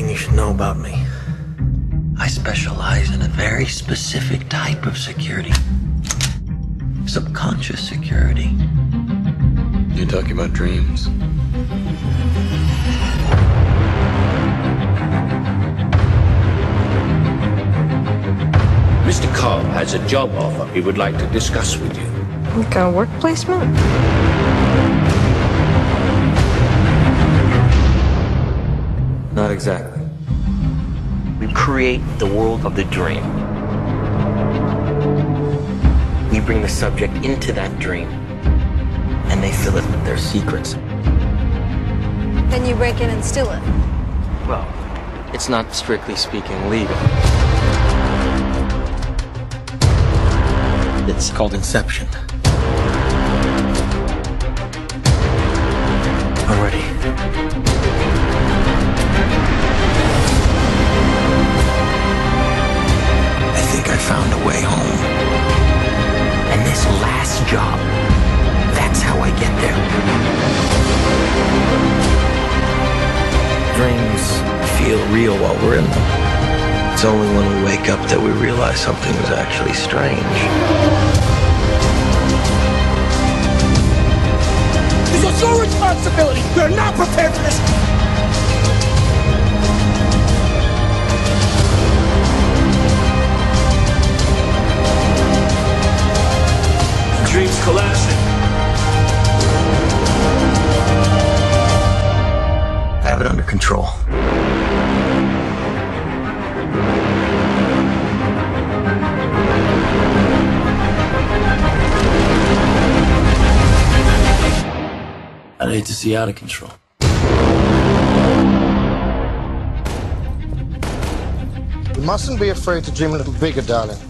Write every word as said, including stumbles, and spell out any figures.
something you should know about me. I specialize in a very specific type of security. Subconscious security. You're talking about dreams? Mister Cobb has a job offer he would like to discuss with you. Like a work placement? Not exactly. We create the world of the dream. We bring the subject into that dream, and they fill it with their secrets. Then you break in and steal it. Well, it's not strictly speaking legal. It's called Inception. I'm ready. I think I found a way home. And this last job, that's how I get there. Dreams feel real while we're in them. It's only when we wake up that we realize something is actually strange. This is your responsibility! You're not prepared for this! The dream's collapsing. I have it under control. I hate to see out of control. You mustn't be afraid to dream a little bigger, darling.